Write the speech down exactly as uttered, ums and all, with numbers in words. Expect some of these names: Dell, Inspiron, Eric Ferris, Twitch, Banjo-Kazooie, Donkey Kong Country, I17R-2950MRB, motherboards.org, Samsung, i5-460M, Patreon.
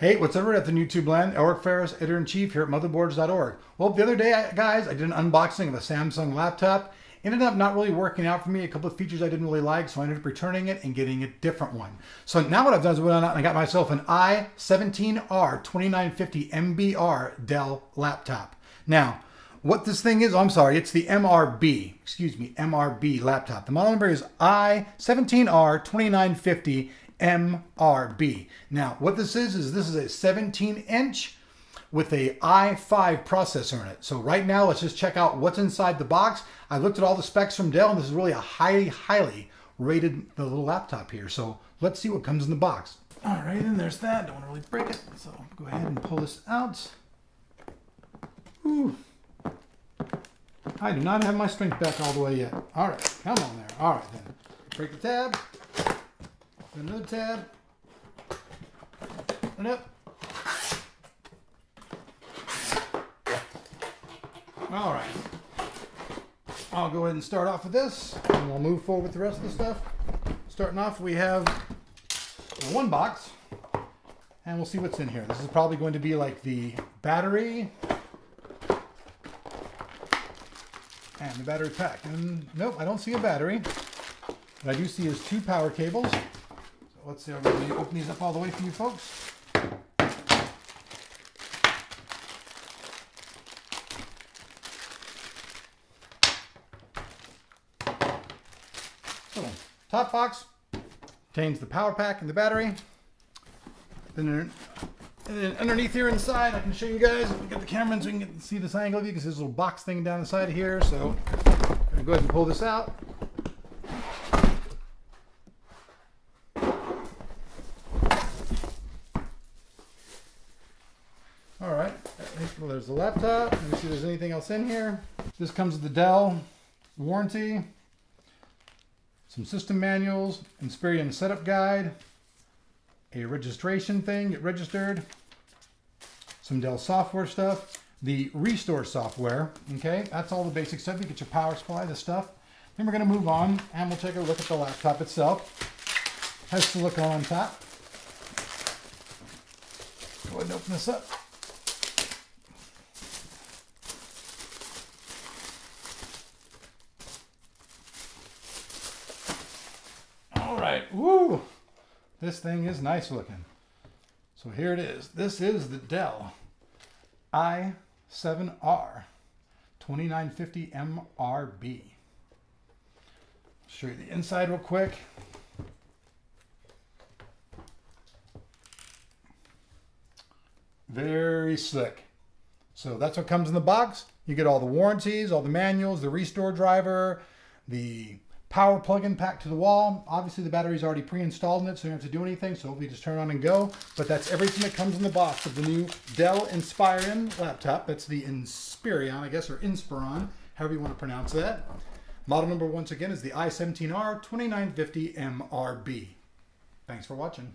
Hey, what's up, everyone? At the YouTube land, Eric Ferris, editor-in-chief here at motherboards dot org. Well, the other day, guys, I did an unboxing of a Samsung laptop. Ended up not really working out for me. A couple of features I didn't really like, so I ended up returning it and getting a different one. So now what I've done is I went out and I got myself an I seventeen R twenty-nine fifty M B R Dell laptop. Now, what this thing is, oh, I'm sorry, it's the M R B, excuse me, M R B laptop. The model number is I seventeen R twenty-nine fifty M R B. Now, what this is, is this is a seventeen inch with a i five processor in it. So right now, let's just check out what's inside the box. I looked at all the specs from Dell, and this is really a highly, highly rated the little laptop here. So let's see what comes in the box. All right, and there's that. Don't want to really break it. So I'll go ahead and pull this out. Ooh. I do not have my strength back all the way yet. All right, come on there. All right, then. Break the tab. Another tab. And up. All right. I'll go ahead and start off with this, and we'll move forward with the rest of the stuff. Starting off, we have one box, and we'll see what's in here. This is probably going to be like the battery, and the battery pack. And nope, I don't see a battery. What I do see is two power cables. So let's see, I'm going to open these up all the way for you folks. So, top box contains the power pack and the battery. Then, and then underneath here inside, I can show you guys, we got the camera in so we can get, see this angle. You can see this little box thing down the side here. So I'm going to go ahead and pull this out. All right, well, there's the laptop. Let me see if there's anything else in here. This comes with the Dell warranty, some system manuals, Inspiron setup guide, a registration thing, get registered, some Dell software stuff, the restore software. Okay, that's all the basic stuff. You get your power supply, this stuff. Then we're going to move on and we'll take a look at the laptop itself. Has silicone on top. Go ahead and open this up. Woo! This thing is nice looking. So here it is. This is the Dell I seventeen R twenty-nine fifty M R B. Show you the inside real quick. Very slick. So that's what comes in the box. You get all the warranties, all the manuals, the restore driver, the power plug-in pack to the wall. Obviously the battery's already pre-installed in it, so you don't have to do anything. So hopefully you just turn on and go. But that's everything that comes in the box of the new Dell Inspiron laptop. That's the Inspiron, I guess, or Inspiron, however you want to pronounce that. Model number once again is the I seventeen R twenty-nine fifty M R B. Thanks for watching.